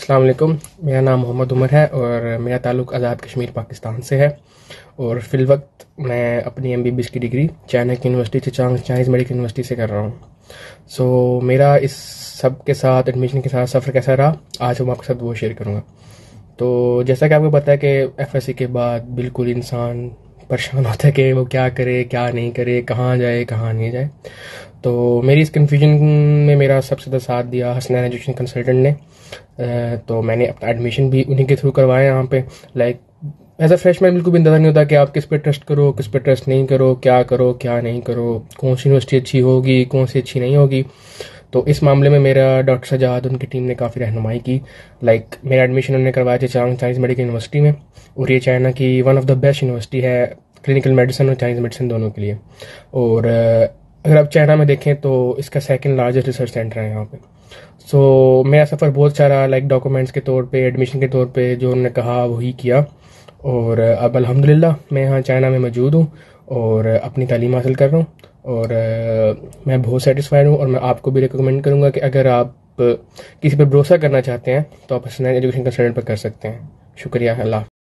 अस्सलाम वालेकुम, मेरा नाम मोहम्मद उमर है और मेरा ताल्लुक़ आज़ाद कश्मीर पाकिस्तान से है। और फिल वक्त मैं अपनी MBBS की डिग्री चाइना की यूनिवर्सिटी से चाइनीज़ मेडिकल यूनिवर्सिटी से कर रहा हूँ। सो मेरा इस सब के साथ एडमिशन के साथ सफ़र कैसा रहा, आज हम आपके साथ वो शेयर करूँगा। तो जैसा कि आपको पता है कि FSC के बाद बिल्कुल इंसान परेशान होता है कि वो क्या करे क्या नहीं करे, कहाँ जाए कहाँ नहीं जाए। तो मेरी इस कन्फ्यूजन में मेरा सबसे ज़्यादा साथ दिया हसनैन एजुकेशन कंसल्टेंट ने। तो मैंने अपना एडमिशन भी उन्हीं के थ्रू करवाया यहाँ पे। लाइक एज अ फ्रेशमैन बिल्कुल भी अंदाजा नहीं होता कि आप किस पे ट्रस्ट करो किस पे ट्रस्ट नहीं करो, क्या करो क्या नहीं करो, कौन सी यूनिवर्सिटी अच्छी होगी कौन सी अच्छी नहीं होगी। तो इस मामले में मेरा डॉक्टर सजाद उनकी टीम ने काफ़ी रहनुमाई की। लाइक मेरा एडमिशन उन्होंने करवाया था चाइनीज़ मेडिकल यूनिवर्सिटी में, और ये चाइना की one of the best university है क्लिनिकल मेडिसिन और चाइनीज़ मेडिसिन दोनों के लिए। और अगर आप चाइना में देखें तो इसका सेकंड लार्जेस्ट रिसर्च सेंटर है यहाँ पे। सो मेरा सफ़र बहुत सारा लाइक डॉक्यूमेंट्स के तौर पे एडमिशन के तौर पे जो उन्होंने कहा वही किया। और अब अल्हम्दुलिल्लाह मैं यहाँ चाइना में मौजूद हूँ और अपनी तालीम हासिल कर रहा हूँ। और मैं बहुत सेटिस्फाइड हूँ और मैं आपको भी रिकमेंड करूँगा कि अगर आप किसी पर भरोसा करना चाहते हैं तो आप हसनैन एजुकेशन कंसल्टेंट पर कर सकते हैं। शुक्रिया, अल्लाह।